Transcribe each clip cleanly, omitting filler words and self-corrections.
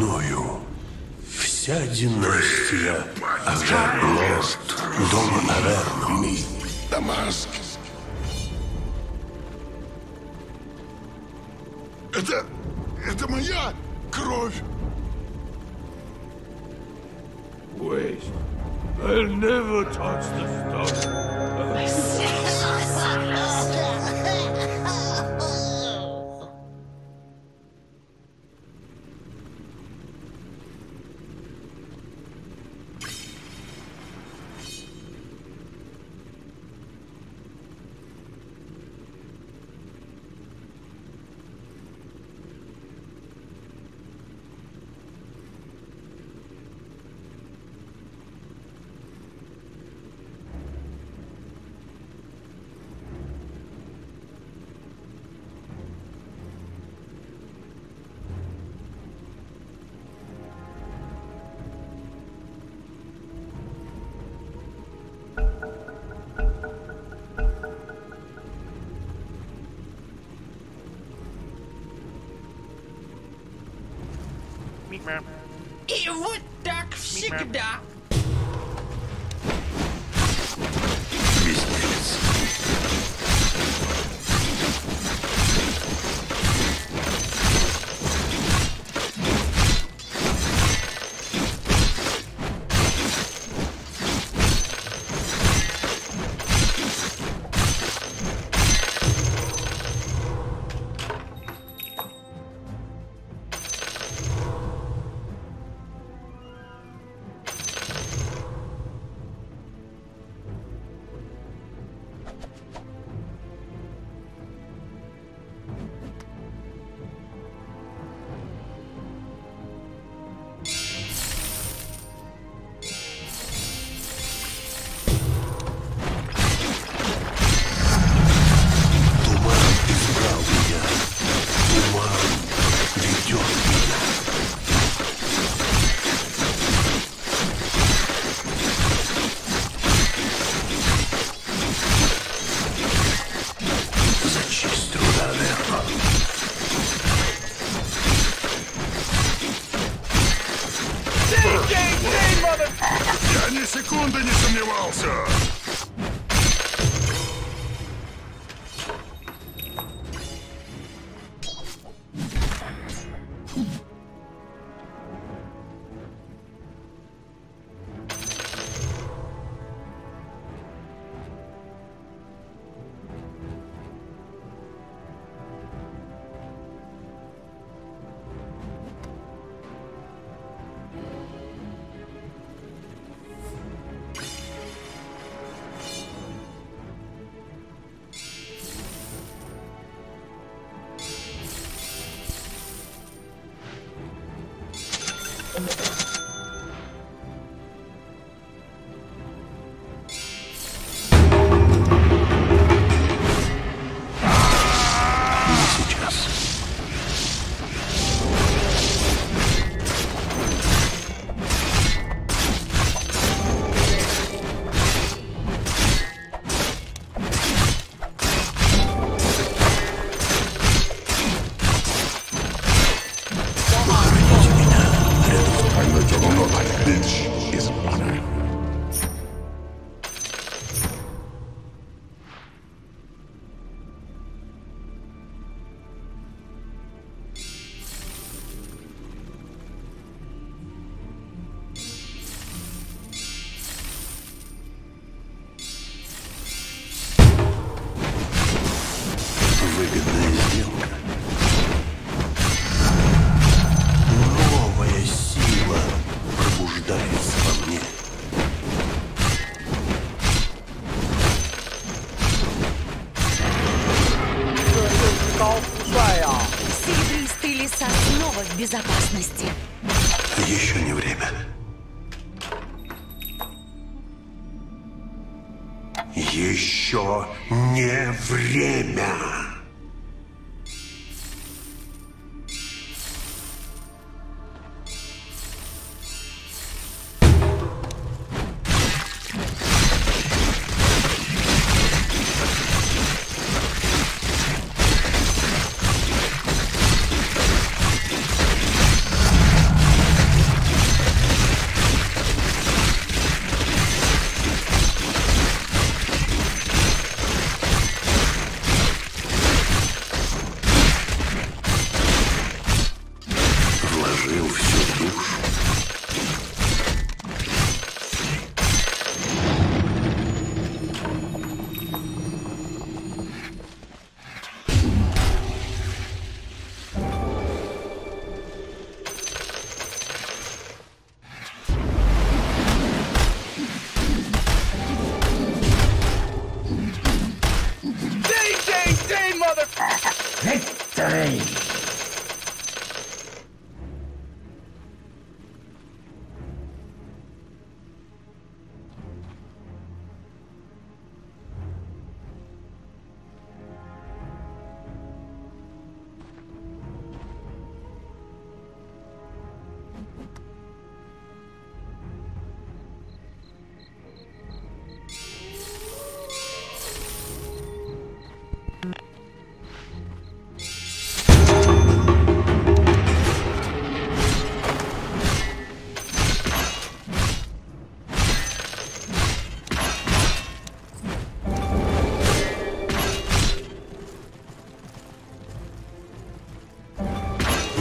мною. Вся династия Аверн, дом Аверн, Дамаск. Это моя кровь. Wait. I'll never touch the stone. И вот так всегда. Безопасности. Еще не время. Еще не время. вложил всю душу.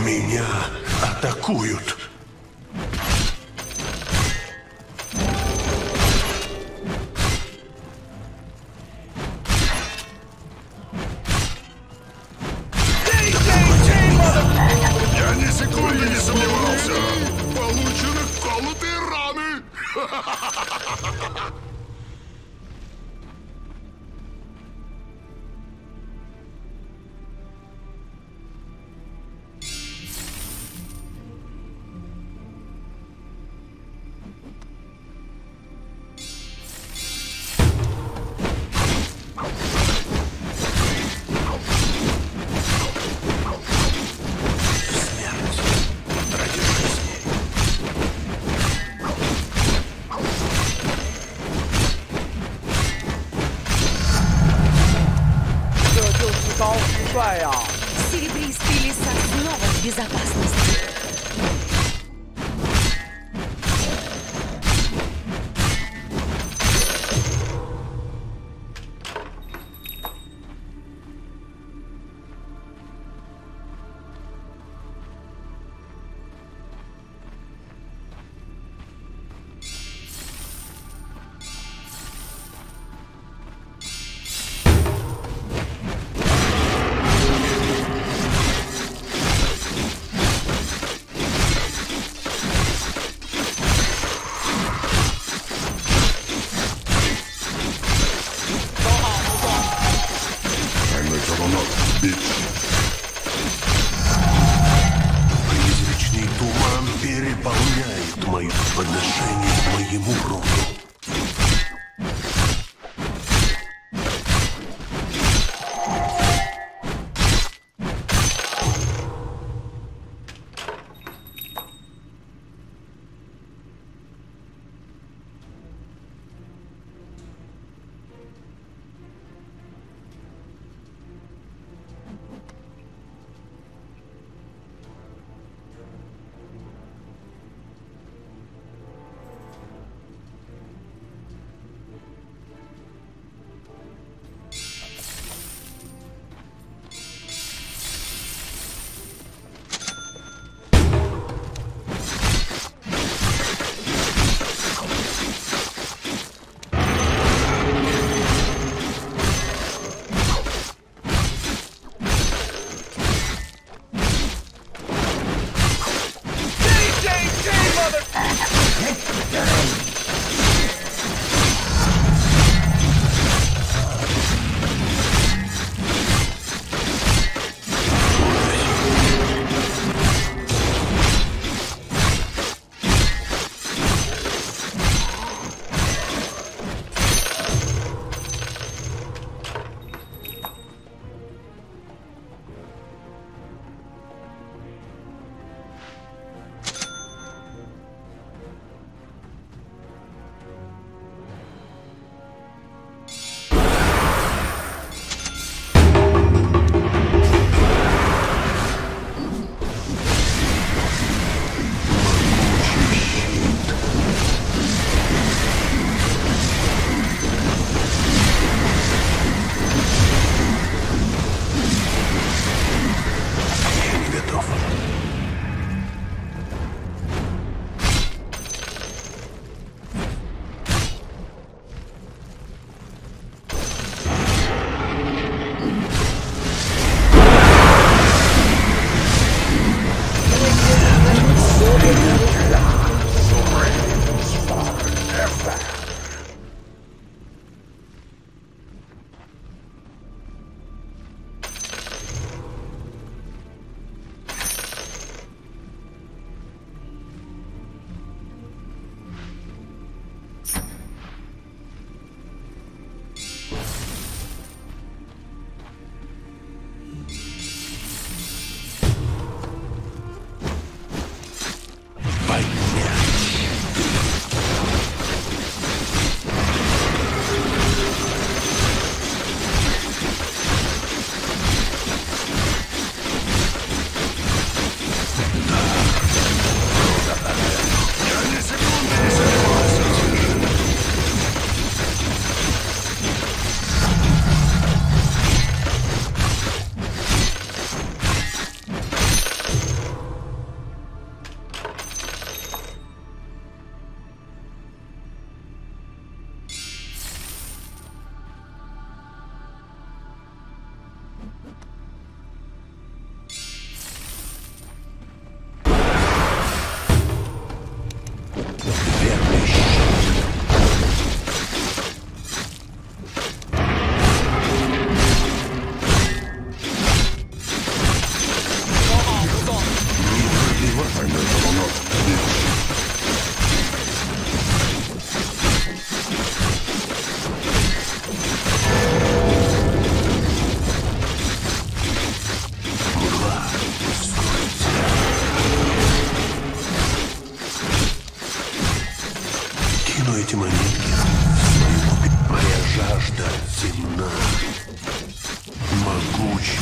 Меня атакуют. Я ни секунды не сомневался. Получены колотые раны. Серебристые леса снова в безопасности. Призрачный туман переполняет мое подношение к моему роду. тьмы. Моя жажда темна. Могучий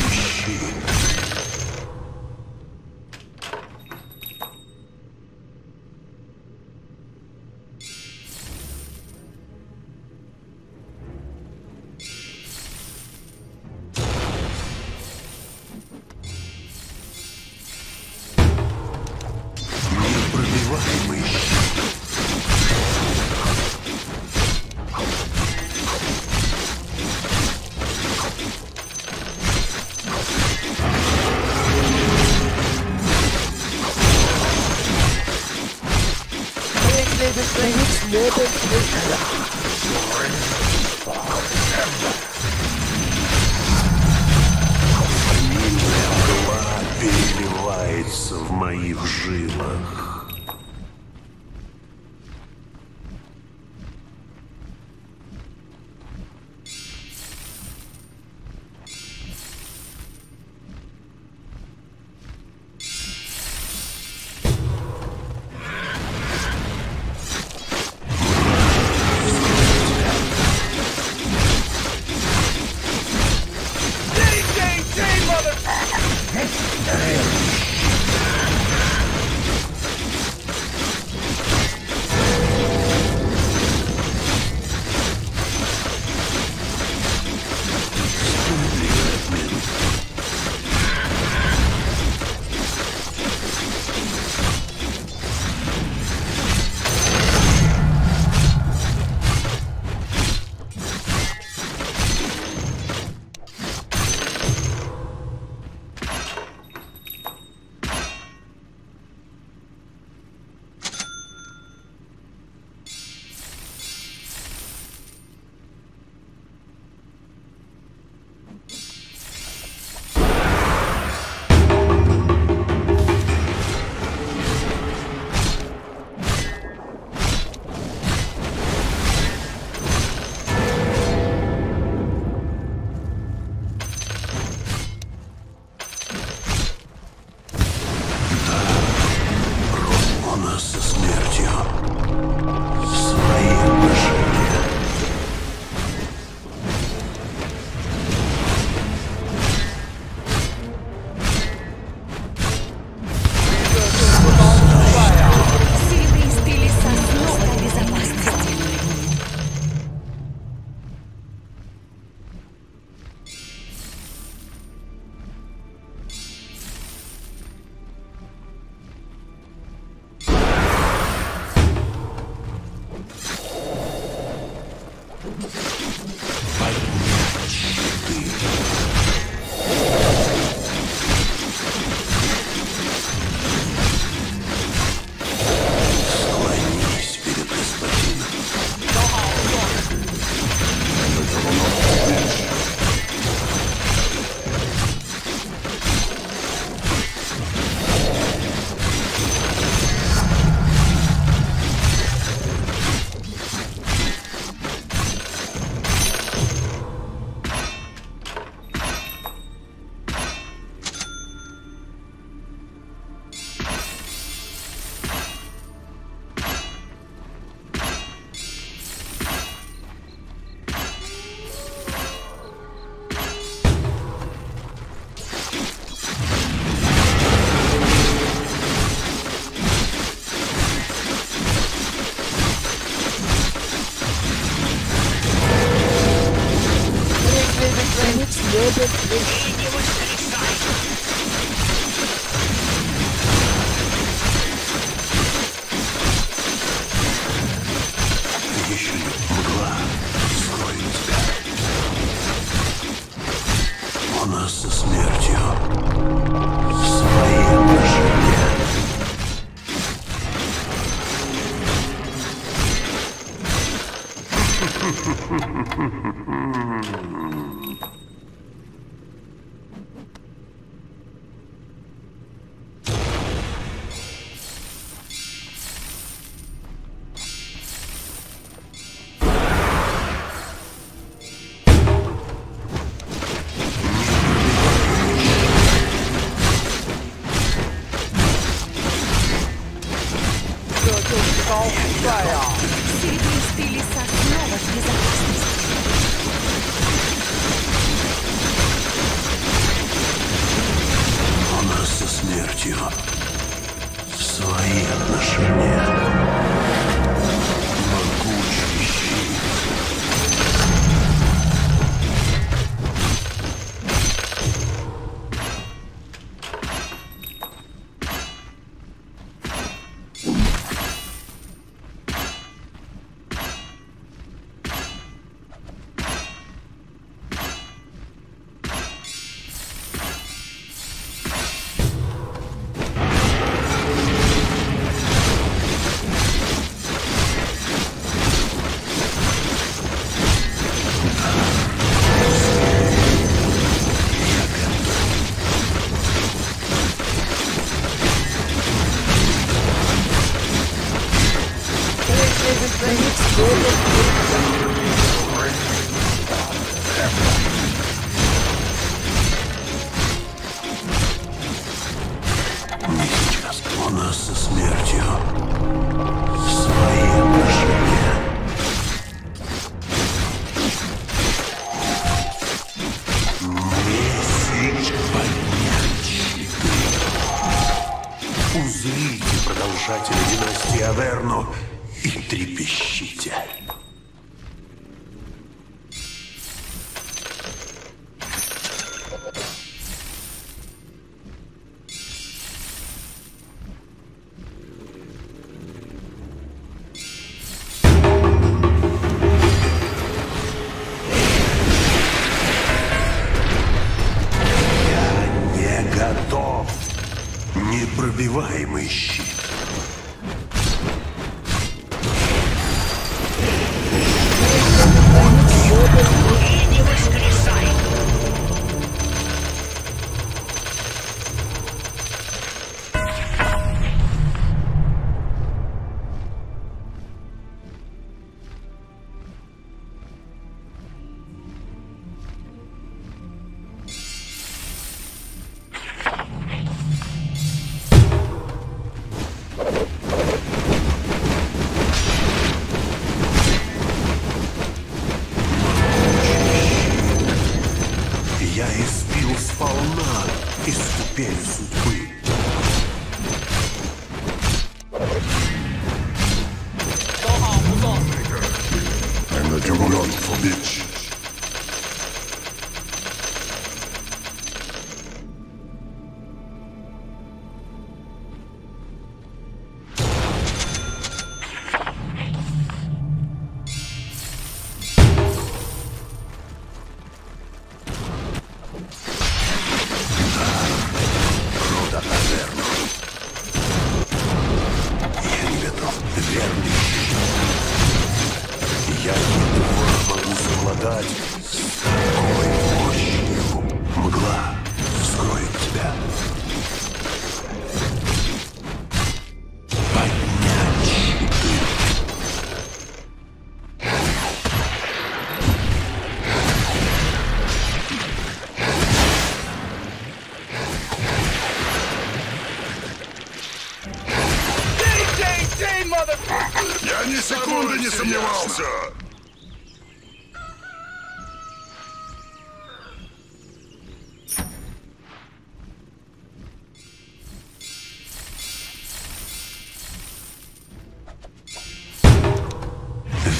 Fire! Серебристый лесок снова в безопасности. У нас со смертью свои отношения. Могучий Аверну и трепещите. Я не готов. Непробиваемый щит.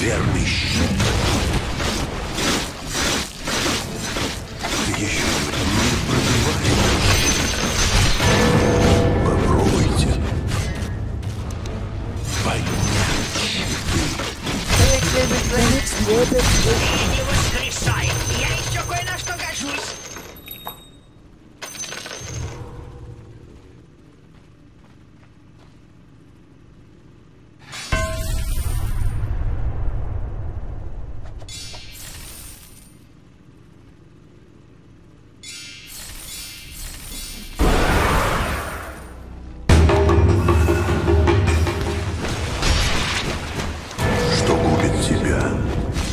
Верный щит. Еще непробиваемый щит. Попробуйте поднять щиты. Я не воскресаю. Я еще кое-на что гожусь.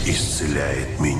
Исцеляет меня.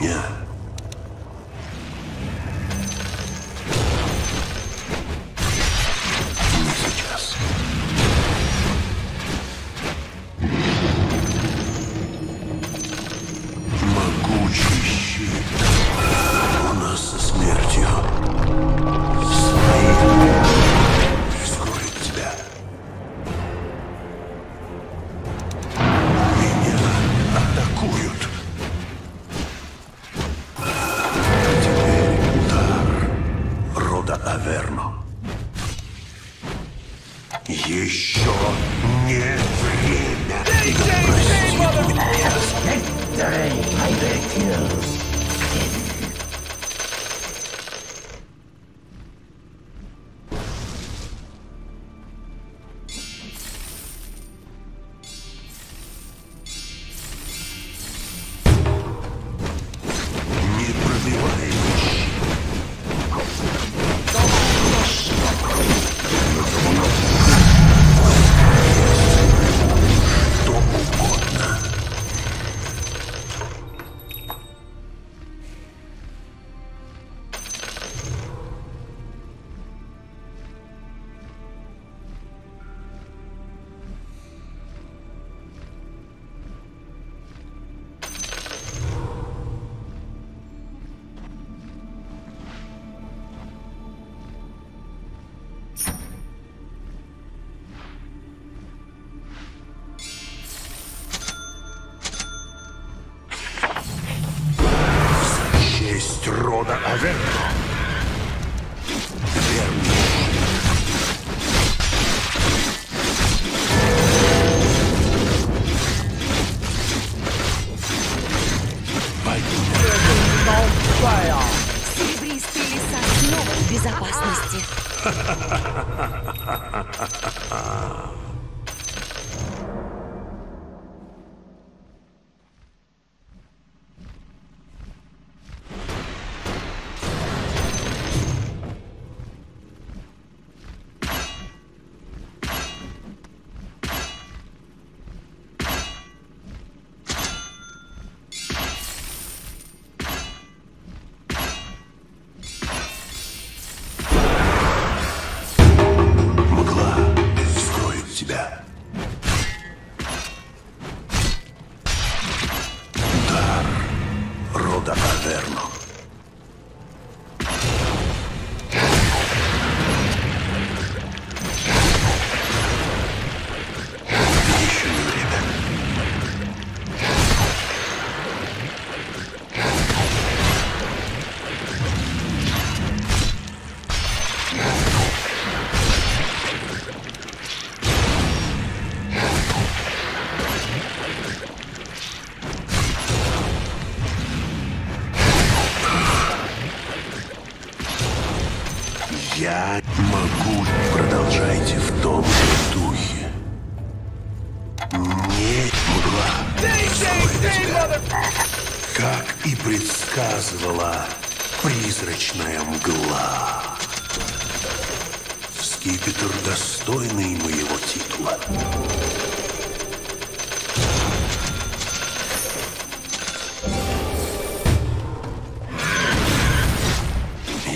Аверн. Серебристые леса снова в безопасности. Я могу. Продолжайте в том же духе. Не мгла. Как и предсказывала призрачная мгла. Скипетр, достойный моего титула.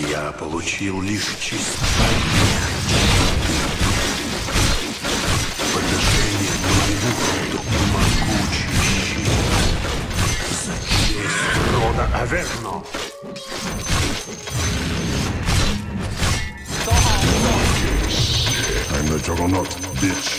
Я получил лишь чистоту подношение к роду могучий щит за честь рода Аверну. I'm the juggernaut, bitch.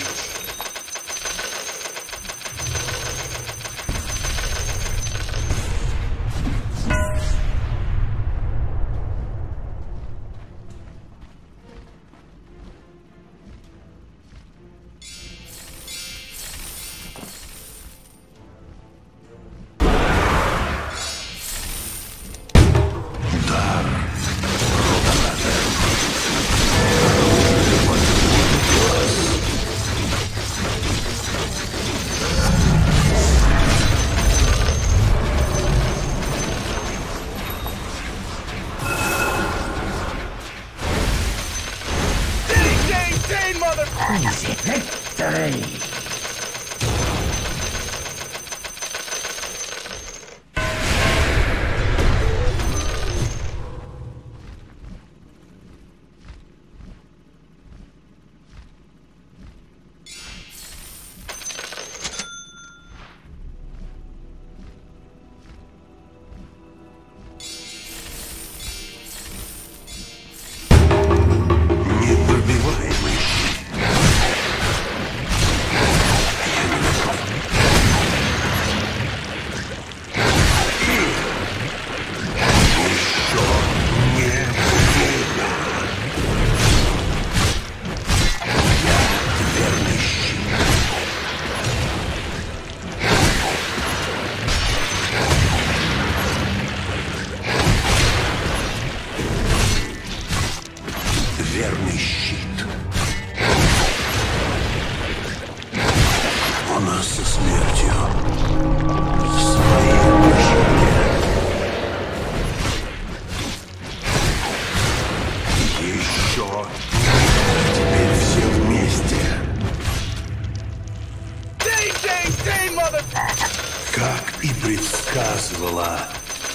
Как и предсказывала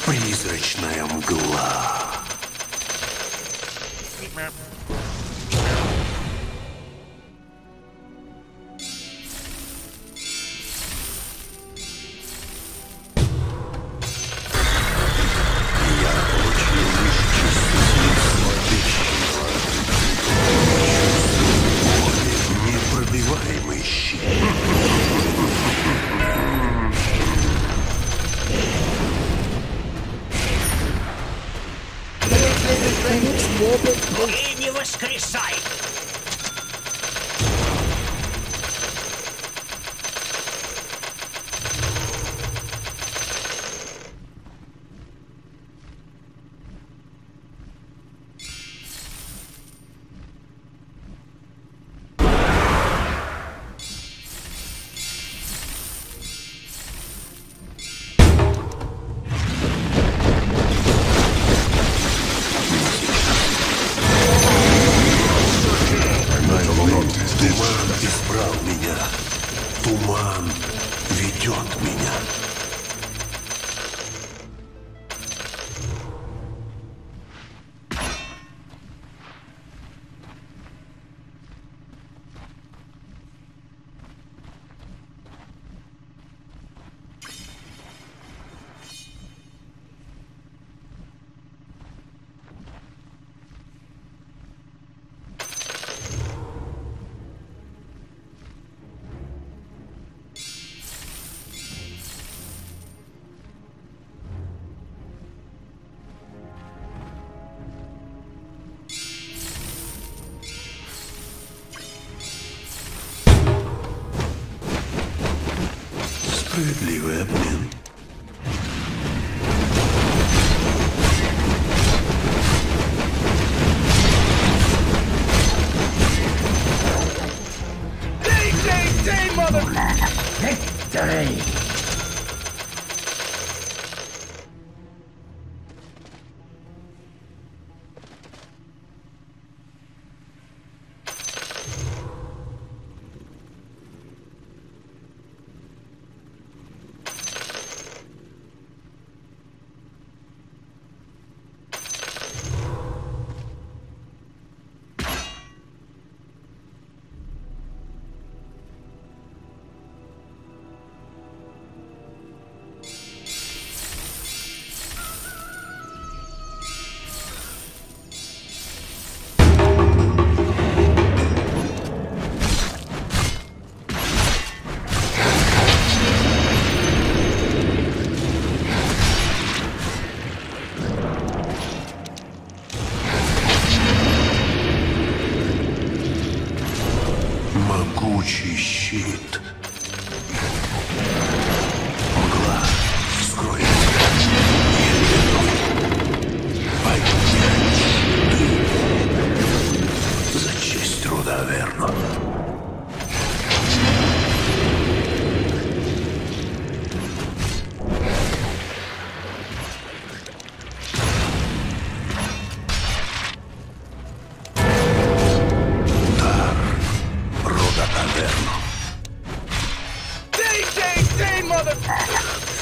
призрачная мгла. Ой. И не воскресай! Справедливый обмен. Дей, мадам!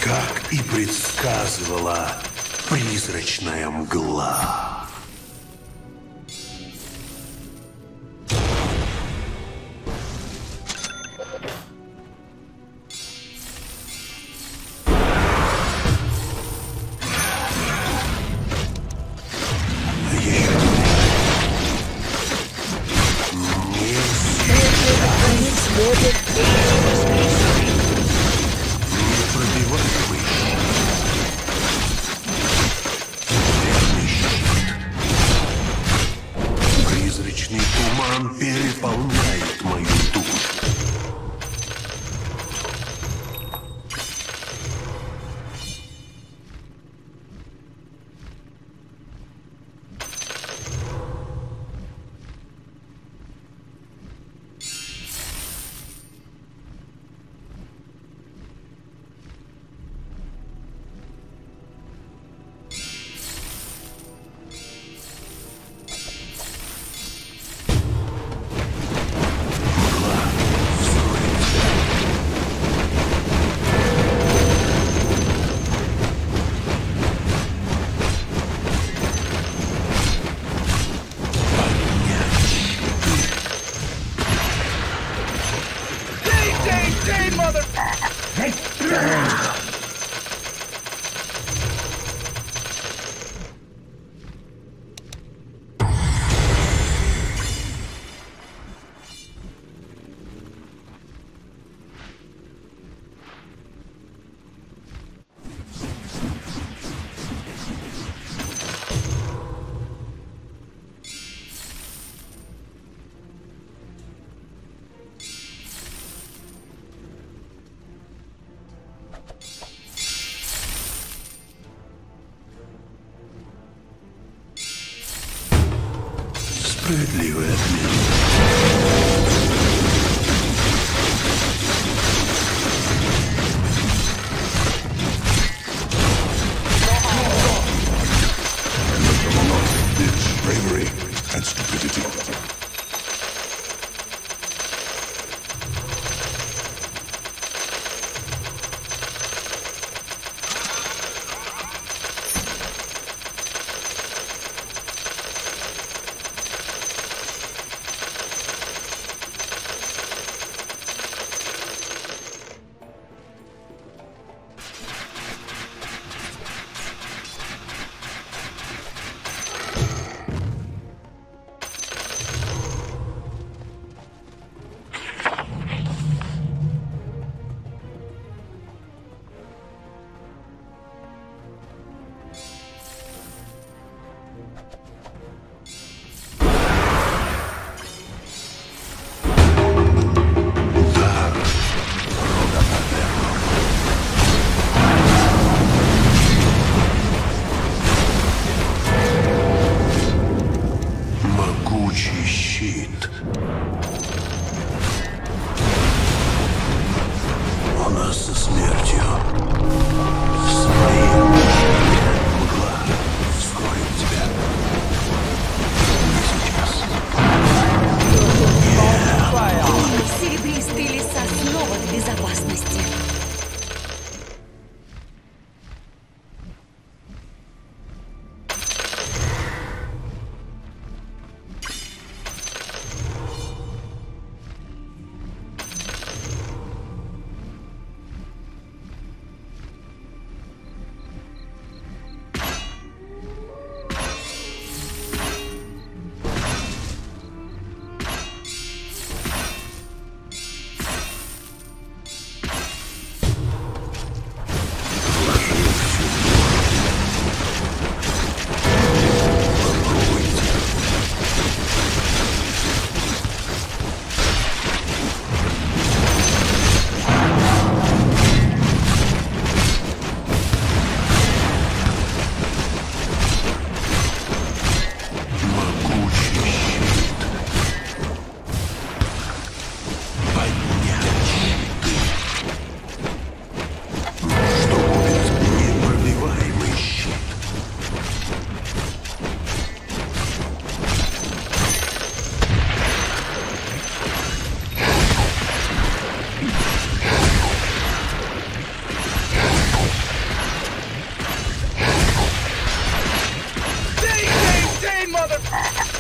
Как и предсказывала призрачная мгла. Справедливый ответ.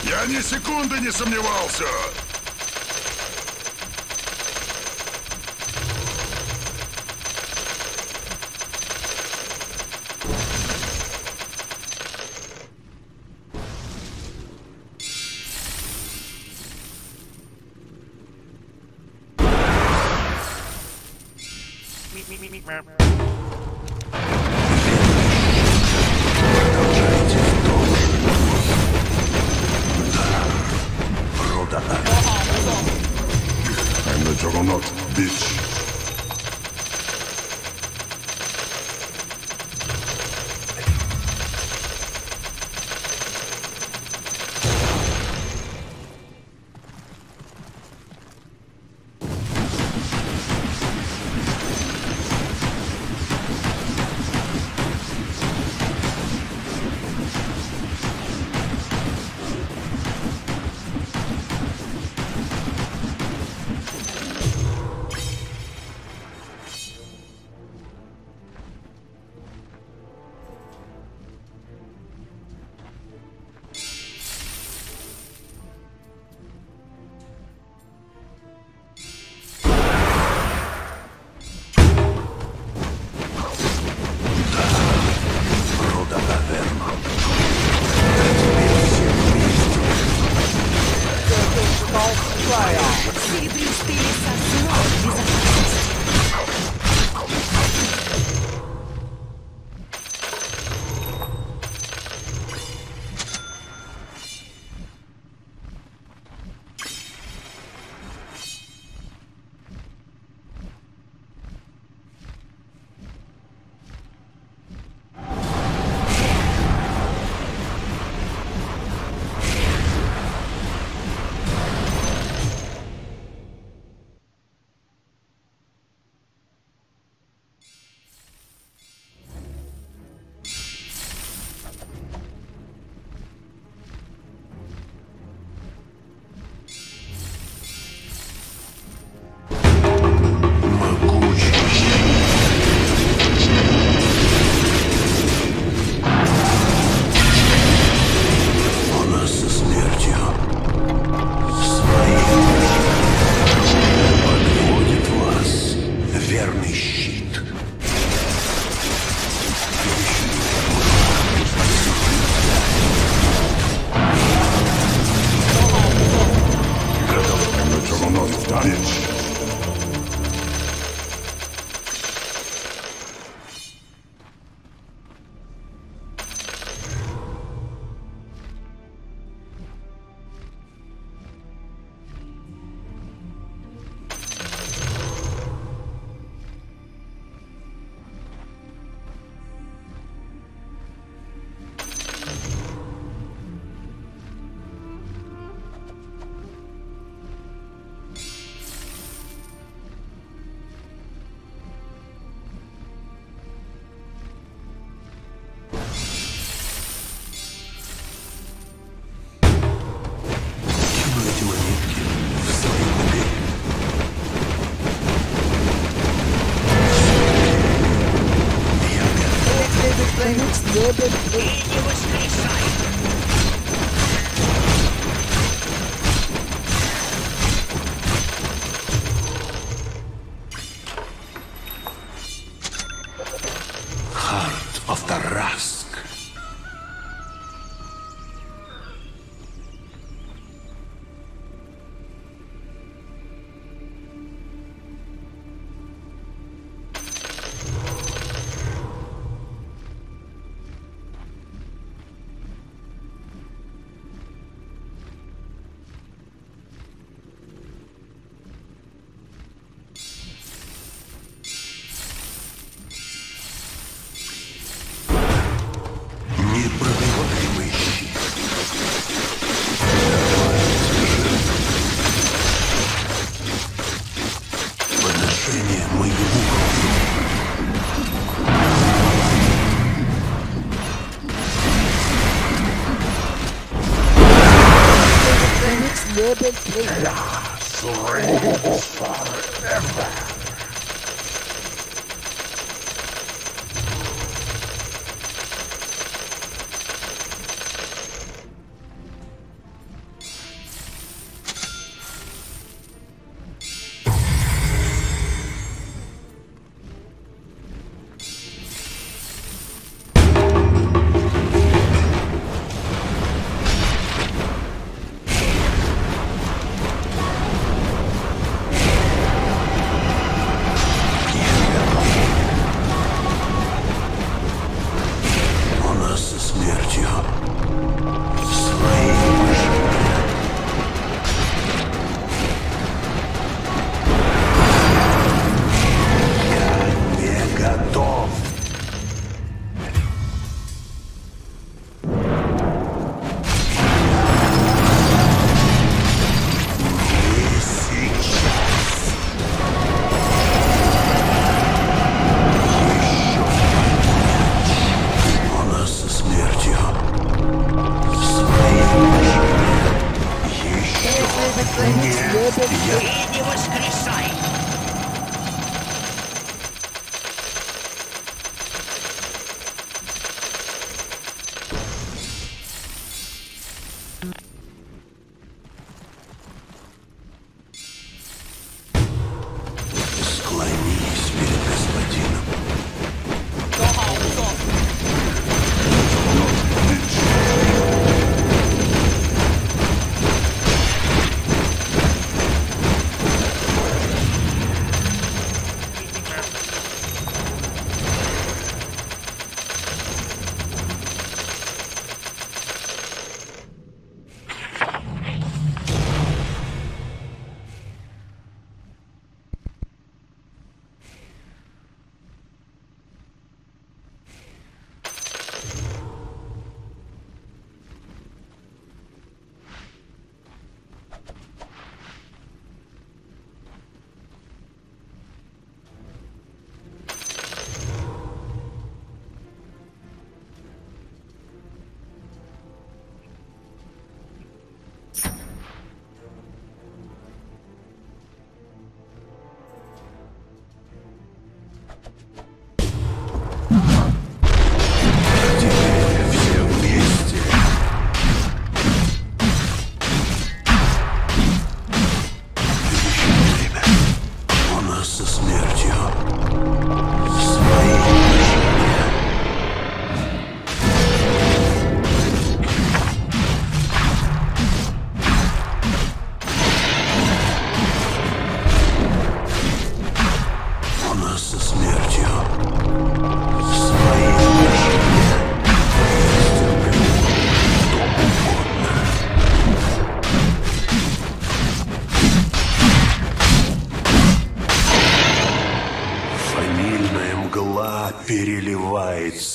Я ни секунды не сомневался! верный щит.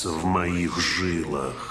В моих жилах.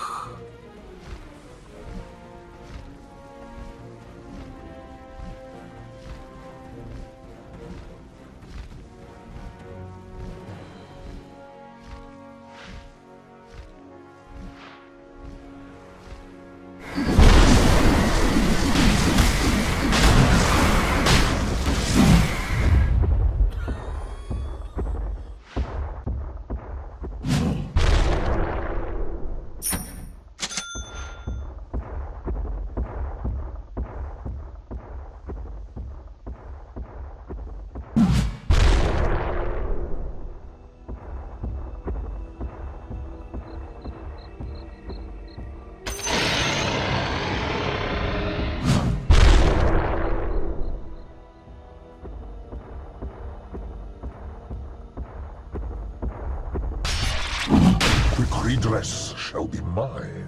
Redress shall be mine.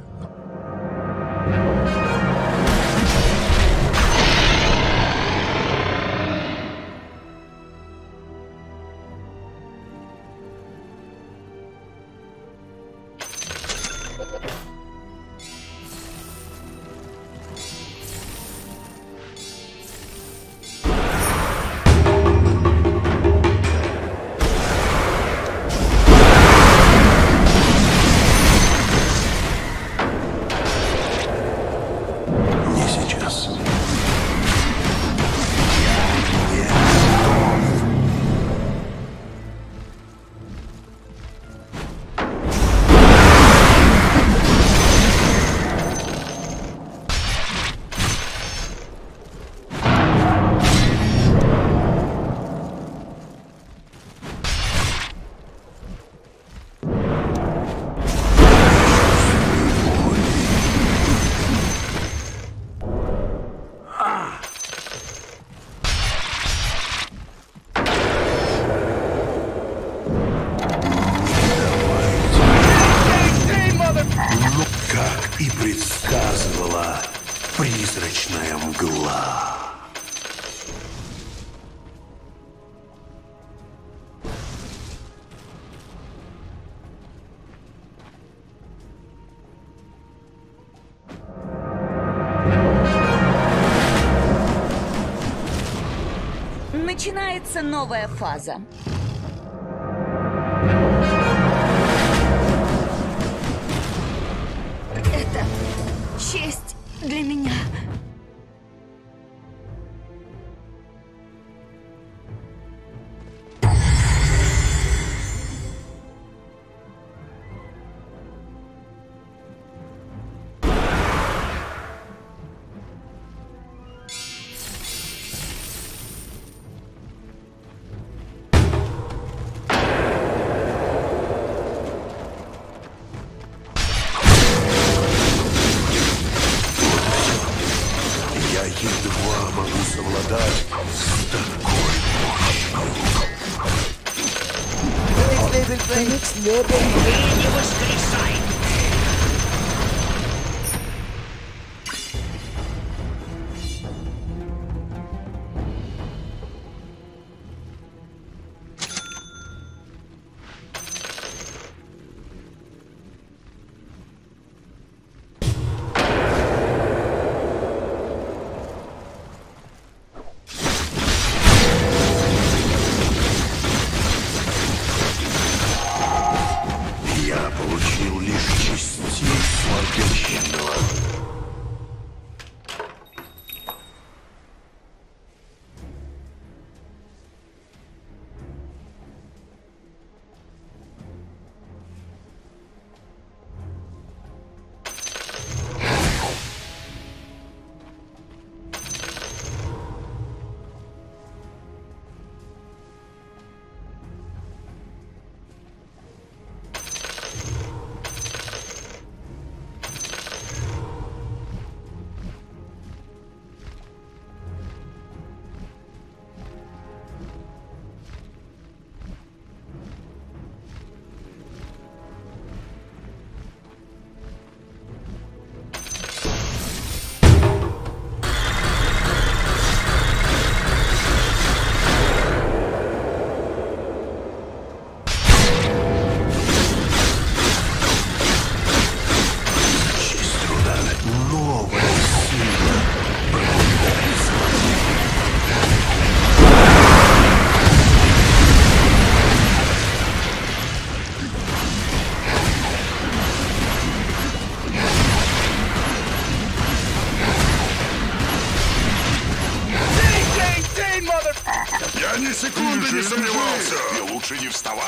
Призрачная мгла. Начинается новая фаза. Это честь для меня. Лишь не вставай!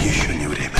Еще не время.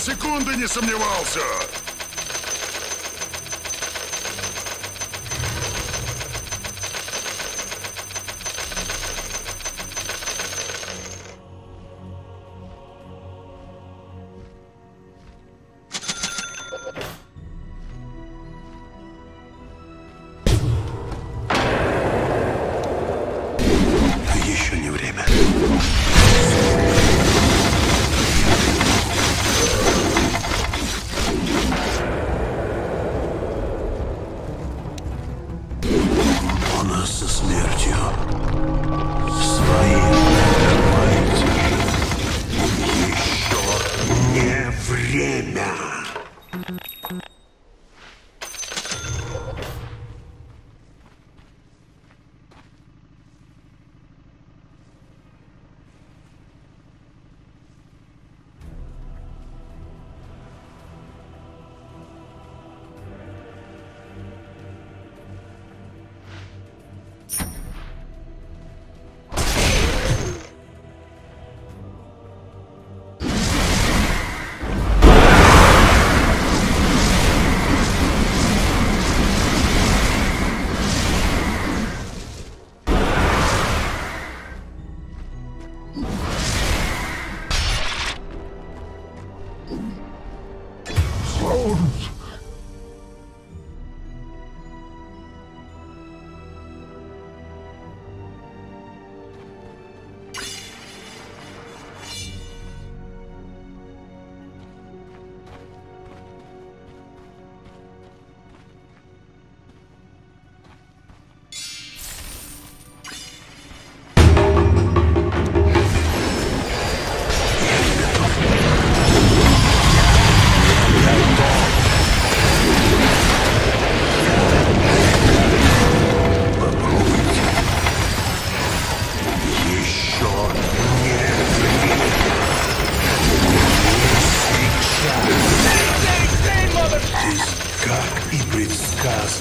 секунды не сомневался!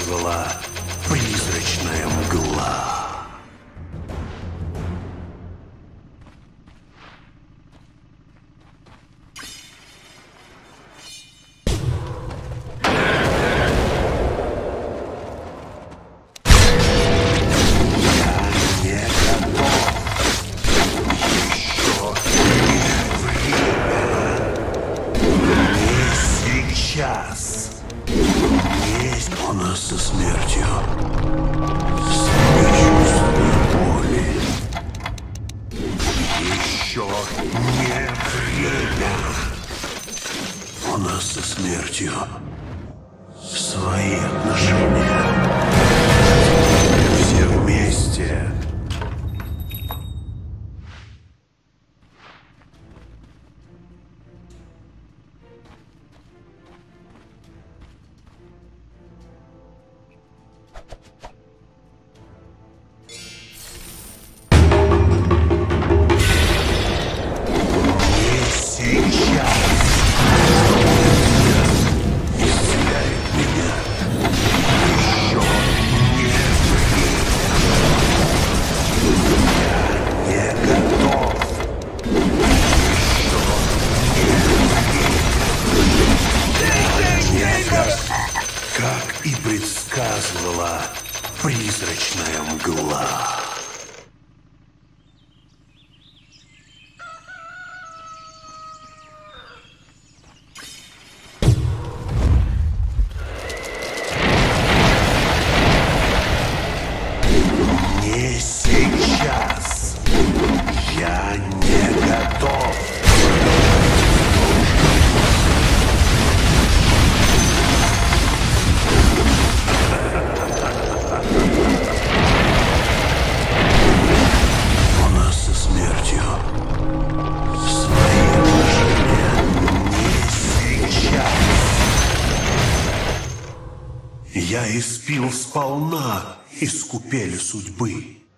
Призрачная мгла. Призрачная мгла. Не сейчас. Я не готов. Я испил сполна из купели судьбы.